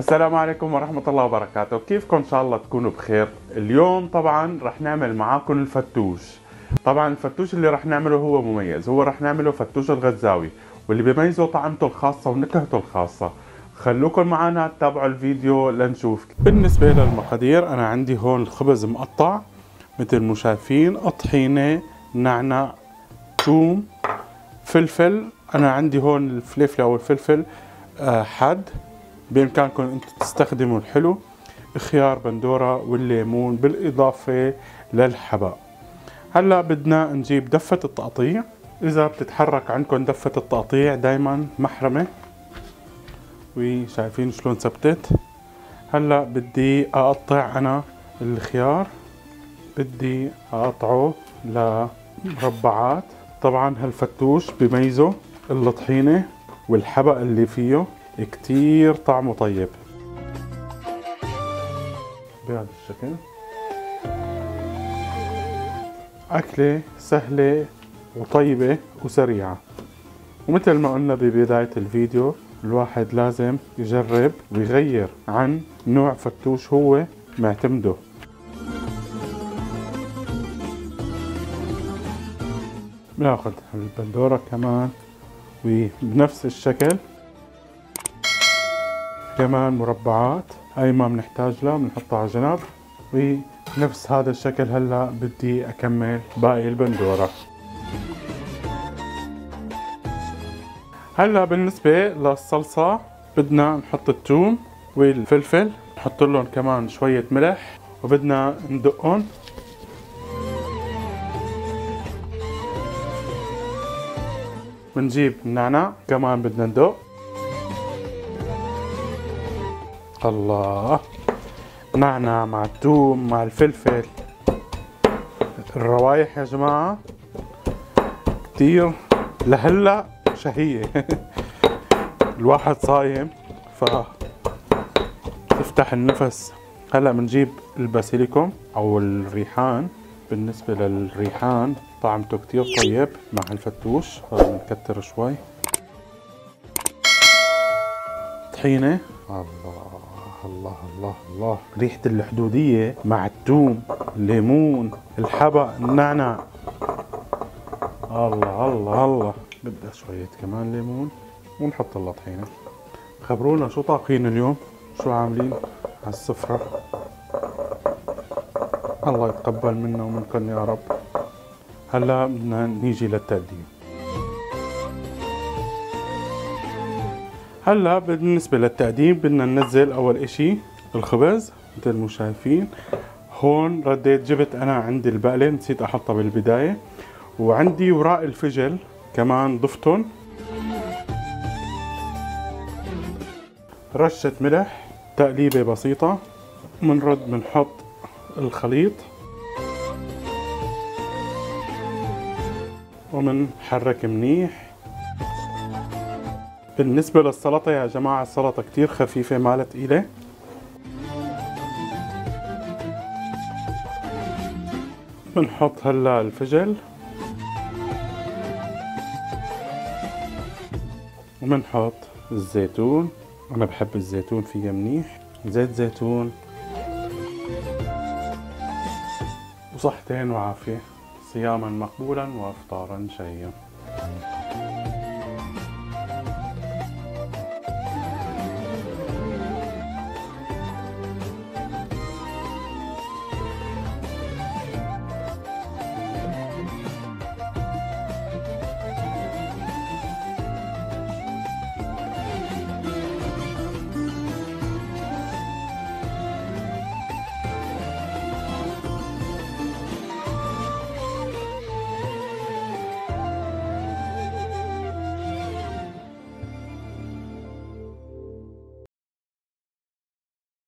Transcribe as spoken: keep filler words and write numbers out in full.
السلام عليكم ورحمة الله وبركاته. كيفكم؟ إن شاء الله تكونوا بخير. اليوم طبعا رح نعمل معاكم الفتوش. طبعا الفتوش اللي رح نعمله هو مميز، هو رح نعمله فتوش الغزاوي، واللي بيميزه طعمته الخاصة ونكهته الخاصة. خلوكم معنا تتابعوا الفيديو لنشوف. بالنسبة للمقادير أنا عندي هون الخبز مقطع مثل ما شايفين، طحينة، نعناع، ثوم، فلفل. أنا عندي هون الفليفلة أو الفلفل حد، بإمكانكم أنتم تستخدموا الحلو، خيار، بندورة، والليمون، بالإضافة للحباء. هلا بدنا نجيب دفة التقطيع. إذا بتتحرك عندكم دفة التقطيع دايما محرمة، وشايفين شلون ثبتت. هلا بدي أقطع أنا الخيار، بدي أقطعه لمربعات. طبعا هالفتوش بميزه الطحينة والحبق اللي فيه، كتير طعمه طيب بهذا الشكل. أكلة سهلة وطيبة وسريعة، ومثل ما قلنا ببداية الفيديو الواحد لازم يجرب ويغير عن نوع فتوش هو معتمده. بناخد البندورة كمان وبنفس الشكل، كمان مربعات هاي ما بنحتاج لها، بنحطها على جنب، ونفس هذا الشكل. هلا بدي اكمل باقي البندوره. هلا بالنسبه للصلصه بدنا نحط الثوم والفلفل، نحط لهم كمان شويه ملح، وبدنا ندقهم. بنجيب النعناع كمان بدنا ندق. الله، نعناع مع الثوم مع الفلفل، الروايح يا جماعة كتير لهلا شهية. الواحد صايم ف تفتح النفس. هلا بنجيب الباسيليكوم او الريحان. بالنسبة للريحان طعمته كتير طيب مع الفتوش، فبنكتر شوي طحينة. الله الله الله الله، ريحة الحدودية مع الثوم، الليمون، الحبق، النعناع. الله الله الله، بدها شوية كمان ليمون، ونحط لها طحينة. خبرونا شو طابخين اليوم، شو عاملين على السفرة. الله يتقبل منا ومنكم يا رب. هلا بدنا نيجي للتقديم. هلا بالنسبة للتقديم بدنا ننزل أول إشي الخبز مثل ما شايفين. هون رديت جبت أنا عندي البقلة، نسيت أحطها بالبداية، وعندي وراق الفجل كمان ضفتهم، رشة ملح، تقليبة بسيطة. منرد منحط الخليط ومنحرك منيح. بالنسبة للسلطة يا جماعة، السلطة كتير خفيفة مالها تقيلة. بنحط هلا الفجل، وبنحط الزيتون. أنا بحب الزيتون فيها منيح، زيت زيتون، وصحتين وعافية، صياما مقبولا وإفطارا شهيا.